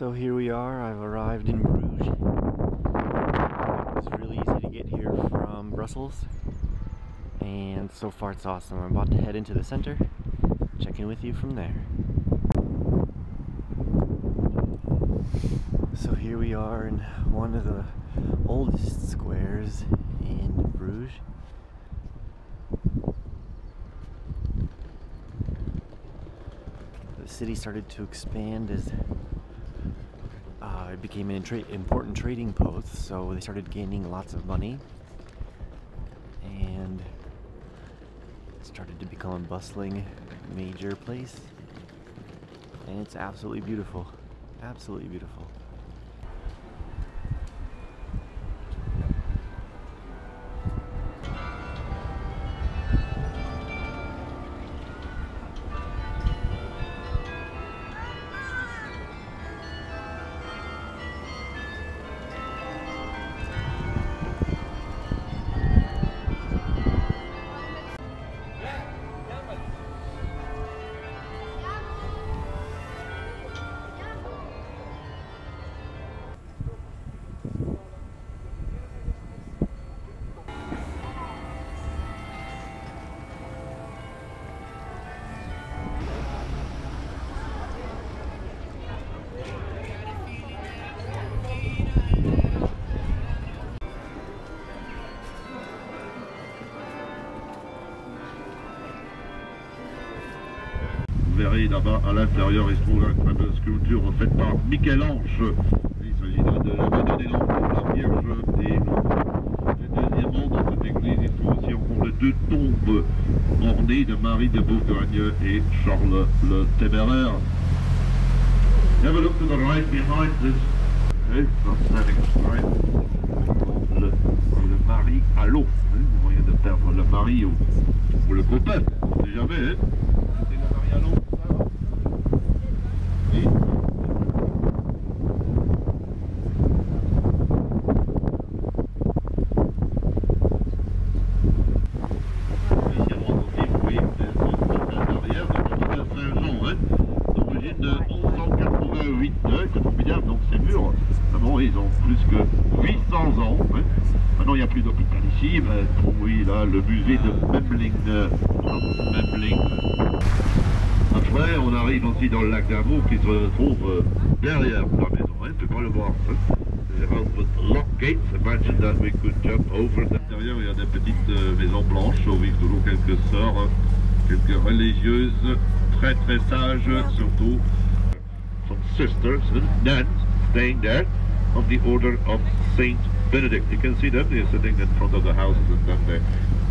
So here we are, I've arrived in Bruges. It was really easy to get here from Brussels, and so far it's awesome. I'm about to head into the center, check in with you from there. So here we are in one of the oldest squares in Bruges. The city started to expand as it became an important trading post, so they started gaining lots of money, and it started to become a bustling major place, and it's absolutely beautiful, absolutely beautiful. Là-bas, à l'intérieur, il se trouve la fameuse sculpture faite par Michel-Ange. Il s'agit de la Madone des Lampes, la Vierge des Lampes. Et deuxièmement, dans cette église, il se trouve aussi encore les deux tombes ornées de Marie de Bourgogne et Charles le Téméraire. Have a look to the right behind this. Hey, le mari à l'eau. Vous voyez de perdre le mari ou le copain. On ne sait jamais, hein. Oui, là, le musée de Memling. Après, on arrive aussi dans le lac d'Amour qui se trouve derrière la maison. Hein, tu peux le voir. The lock gates, imagine that we could jump over. À l'intérieur, il y a des petites maisons blanches où vivent toujours quelques sœurs, quelques religieuses, très très sages, surtout. Some sisters, nuns, staying there, of the order of Saint Benedict. You can see them, they're sitting in front of the houses, and then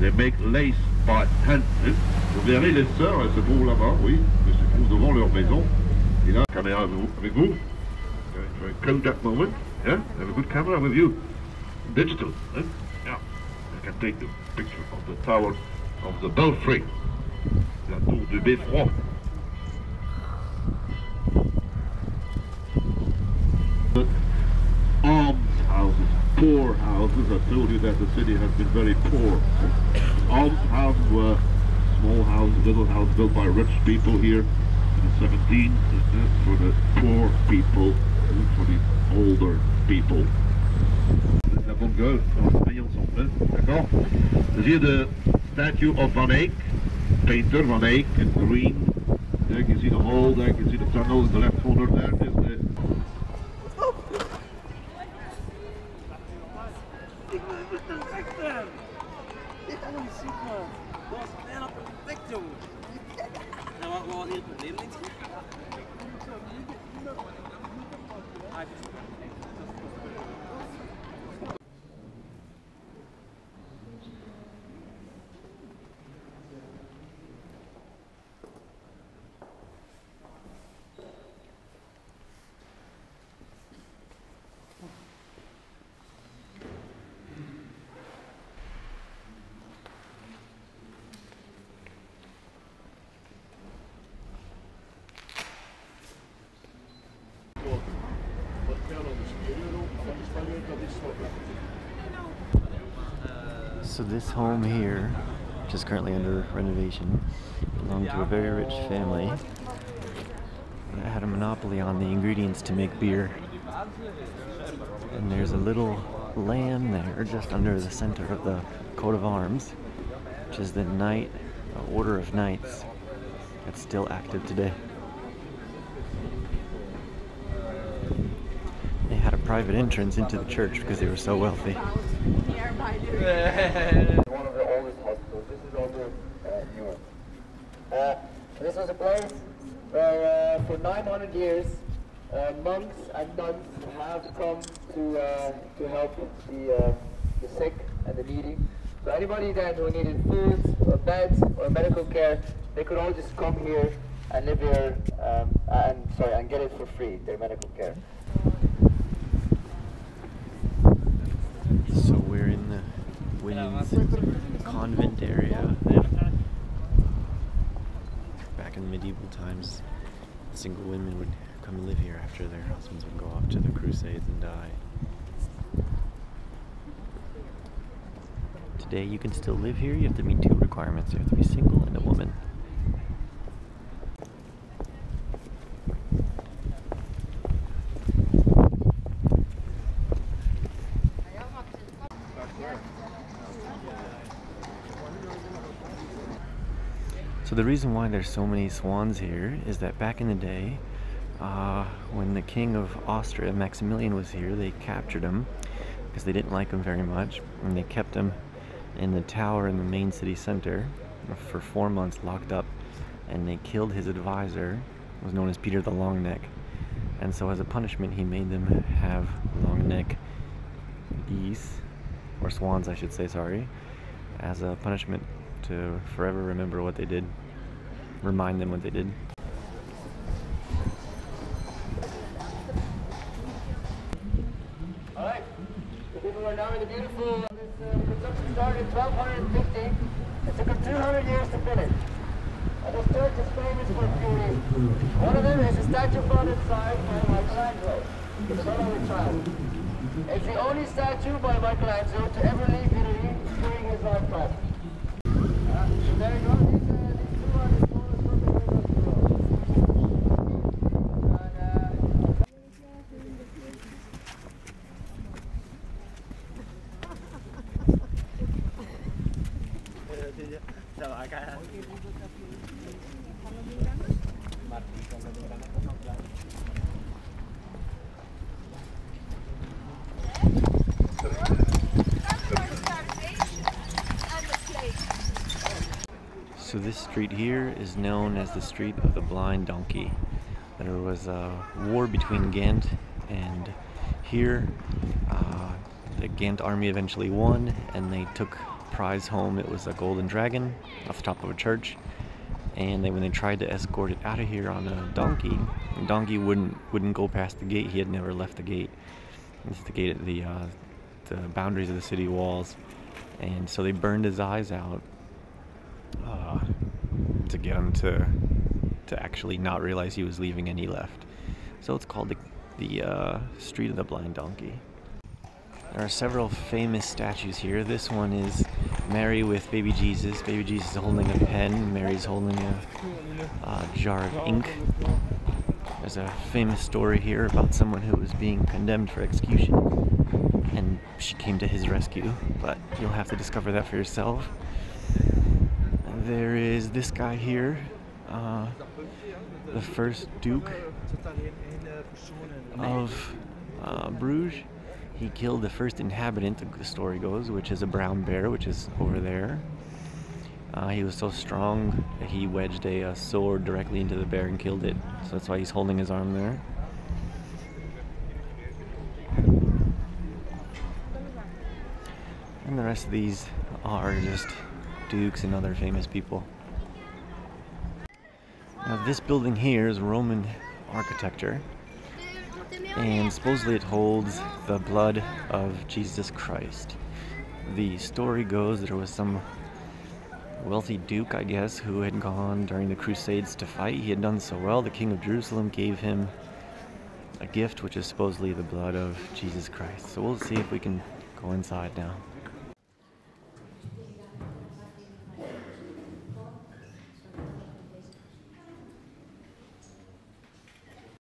they make lace by hand. Vous verrez les sœurs, elles se trouvent là-bas, oui, elles se trouvent devant leur maison. Et là, caméra avec vous. Very cold at the moment, yeah? Have a good camera with you. Digital, eh? Yeah. I can take the picture of the tower of the belfry. La tour du Beffroi. Poor houses. I told you that the city has been very poor. Almshouses were small houses, little houses built by rich people here in the 17th for the poor people, for the older people. La bonne gueule, on paye ensemble, d'accord? Here the statue of Van Eyck, painter Van Eyck in green. There you can see the hall, there you can see the tunnel in the left corner. There is the So this home here, which is currently under renovation, belonged to a very rich family that had a monopoly on the ingredients to make beer. And there's a little lamb there just under the center of the coat of arms, which is the knight, the Order of Knights. That's still active today. They had a private entrance into the church because they were so wealthy. One of the oldest hospitals. This is over Europe. This was a place where for 900 years monks and nuns have come to help the sick and the needy. So anybody then who needed food or beds or medical care, they could all just come here and live here and get it for free, their medical care. So we're in the women's convent area. Back in the medieval times, single women would come and live here after their husbands would go off to the crusades and die. Today you can still live here, you have to meet two requirements. You have to be single and a woman. So the reason why there's so many swans here is that back in the day, when the king of Austria, Maximilian, was here, they captured him because they didn't like him very much, and they kept him in the tower in the main city center for 4 months locked up, and they killed his advisor, who was known as Peter the Longneck. And so as a punishment, he made them have long neck geese, or swans I should say, sorry, as a punishment to forever remember what they did, remind them what they did. Alright, so people are now in the beautiful, this construction started in 1250, it took them 200 years to finish. And this church is famous for beauty. One of them is a statue found inside by Michelangelo, it's not only child. It's the only statue by Michelangelo to ever leave Italy during his lifetime. There you go. So this street here is known as the Street of the Blind Donkey. There was a war between Ghent and here. The Ghent army eventually won and they took prize home. It was a golden dragon off the top of a church. And when they tried to escort it out of here on a donkey, the donkey wouldn't go past the gate. He had never left the gate. This is the gate at the boundaries of the city walls. And so they burned his eyes out. To get him to actually not realize he was leaving, and he left. So it's called the Street of the Blind Donkey. There are several famous statues here. This one is Mary with baby Jesus. Baby Jesus is holding a pen. Mary's holding a jar of ink. There's a famous story here about someone who was being condemned for execution, and she came to his rescue, but you'll have to discover that for yourself. There is this guy here, the first Duke of Bruges. He killed the first inhabitant, the story goes, which is a brown bear, which is over there. He was so strong that he wedged a sword directly into the bear and killed it. So that's why he's holding his arm there. And the rest of these are just dukes and other famous people. Now this building here is Roman architecture, and supposedly it holds the blood of Jesus Christ. The story goes there was some wealthy duke, I guess, who had gone during the crusades to fight. He had done so well, the king of Jerusalem gave him a gift which is supposedly the blood of Jesus Christ. So we'll see if we can go inside now.